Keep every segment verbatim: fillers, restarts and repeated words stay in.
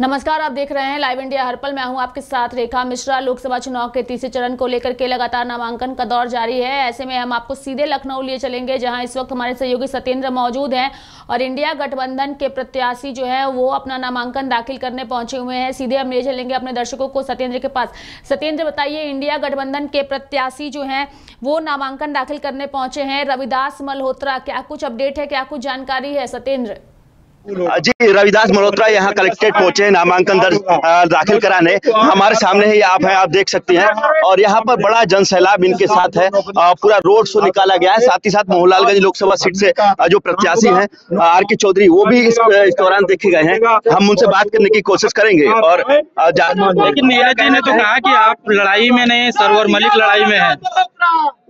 नमस्कार, आप देख रहे हैं लाइव इंडिया हर पल। मैं हूं आपके साथ रेखा मिश्रा। लोकसभा चुनाव के तीसरे चरण को लेकर के लगातार नामांकन का दौर जारी है। ऐसे में हम आपको सीधे लखनऊ लिए चलेंगे, जहां इस वक्त हमारे सहयोगी सत्येंद्र मौजूद हैं और इंडिया गठबंधन के प्रत्याशी जो है वो अपना नामांकन दाखिल करने पहुंचे हुए हैं। सीधे हम ले चलेंगे अपने दर्शकों को सत्येंद्र के पास। सत्येंद्र, बताइए, इंडिया गठबंधन के प्रत्याशी जो है वो नामांकन दाखिल करने पहुंचे हैं, रविदास मल्होत्रा। क्या कुछ अपडेट है, क्या कुछ जानकारी है सत्येंद्र? जी, रविदास मल्होत्रा यहां कलेक्ट्रेट पहुंचे नामांकन दर्ज दाखिल कराने। हमारे सामने ही आप हैं, आप देख सकती हैं। और यहां पर बड़ा जन सैलाब इनके साथ है, पूरा रोड शो निकाला गया है। साथ ही साथ मोहनलालगंज लोकसभा सीट से जो प्रत्याशी हैं आर के चौधरी, वो भी इस, इस दौरान देखे गए हैं। हम उनसे बात करने की कोशिश करेंगे। और लेकिन नीरज जी ने तो कहा कि आप लड़ाई में नहीं, सरवर मलिक लड़ाई में है,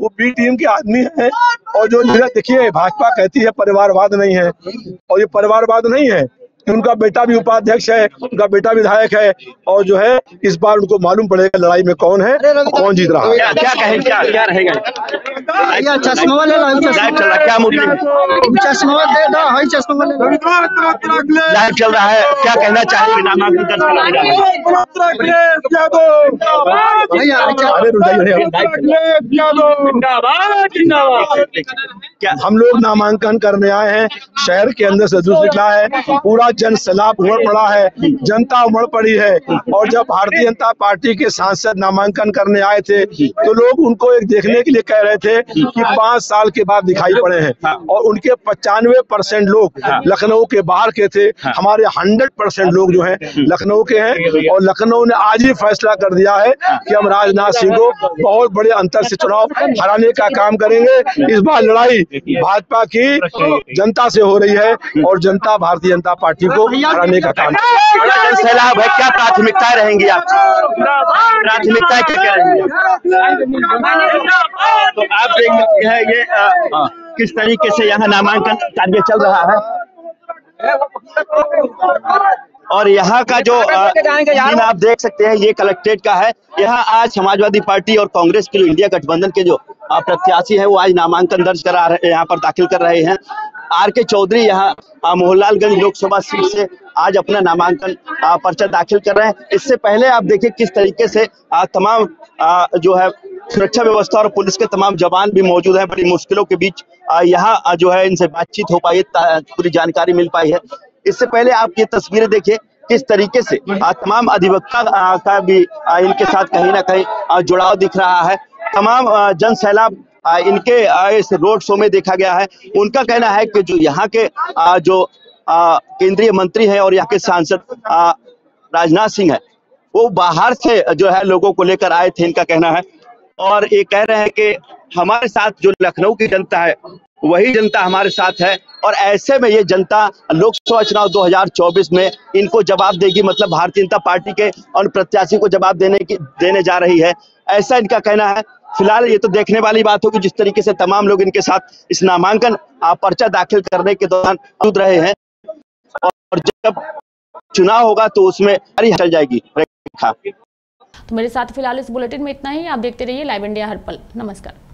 वो बी टीम के आदमी है। और जो नीरज, देखिए, भाजपा कहती है परिवारवाद नहीं है, और ये परिवारवाद नहीं है। उनका बेटा भी उपाध्यक्ष है, उनका बेटा विधायक है, और जो है इस बार उनको मालूम पड़ेगा लड़ाई में कौन है, कौन जीत रहा है। क्या कहें, क्या क्या रहेगा? चश्मा ले लो, क्या चश्मा दे दो, हाई चश्मा लाइव चल रहा है। क्या कहना चाहिए? क्या हम लोग नामांकन करने आए हैं, शहर के अंदर से जुड़ निकला है, पूरा जन सैलाब उमड़ पड़ा है, जनता उमड़ पड़ी है। और जब भारतीय जनता पार्टी के सांसद नामांकन करने आए थे तो लोग उनको एक देखने के लिए कह रहे थे कि पांच साल के बाद दिखाई पड़े हैं, और उनके पचानवे परसेंट लोग लखनऊ के बाहर के थे। हमारे हंड्रेड परसेंट लोग जो हैं लखनऊ के हैं, और लखनऊ ने आज ही फैसला कर दिया है कि हम राजनाथ सिंह को बहुत बड़े अंतर से चुनाव हराने का काम करेंगे। इस बार लड़ाई भाजपा की जनता से हो रही है, और जनता भारतीय जनता पार्टी को हराने का काम सैलाब है। क्या प्राथमिकताएं रहेंगी आप? प्राथमिकताएं क्या रहेंगी? तो आप देख सकते हैं ये आ, किस तरीके से यहाँ नामांकन कार्य चल रहा है। और यहाँ का जो दिन आप देख सकते हैं ये कलेक्ट्रेट का है। यहाँ आज समाजवादी पार्टी और कांग्रेस के जो इंडिया गठबंधन के जो प्रत्याशी है वो आज नामांकन दर्ज करा रहे, यहाँ पर दाखिल कर रहे हैं। आर के चौधरी यहाँ मोहनलालगंज लोकसभा सीट से आज अपना नामांकन पर्चा दाखिल कर रहे हैं। इससे पहले आप देखिए किस तरीके से आ, तमाम आ, जो है सुरक्षा व्यवस्था और पुलिस के तमाम जवान भी मौजूद हैं। बड़ी मुश्किलों के बीच यहाँ जो है इनसे बातचीत हो पाई, पूरी जानकारी मिल पाई है। इससे पहले आप ये तस्वीरें देखिए किस तरीके से तमाम अधिवक्ता का भी इनके साथ कहीं ना कहीं जुड़ाव दिख रहा है। तमाम जन सैलाब इनके इस रोड शो में देखा गया है। उनका कहना है कि जो यहाँ के जो केंद्रीय मंत्री हैं और यहाँ के सांसद राजनाथ सिंह है, वो बाहर से जो है लोगों को लेकर आए थे, इनका कहना है। और ये कह रहे हैं कि हमारे साथ जो लखनऊ की जनता है वही जनता हमारे साथ है, और ऐसे में ये जनता लोकसभा चुनाव दो हज़ार चौबीस में इनको जवाब देगी। मतलब भारतीय जनता पार्टी के और प्रत्याशी को जवाब देने की देने जा रही है, ऐसा इनका कहना है। फिलहाल ये तो देखने वाली बात होगी जिस तरीके से तमाम लोग इनके साथ इस नामांकन पर्चा दाखिल करने के दौरान मौजूद रहे हैं, और जब चुनाव होगा तो उसमें चल जाएगी। तो मेरे साथ फिलहाल इस बुलेटिन में इतना ही। आप देखते रहिए लाइव इंडिया हर पल। नमस्कार।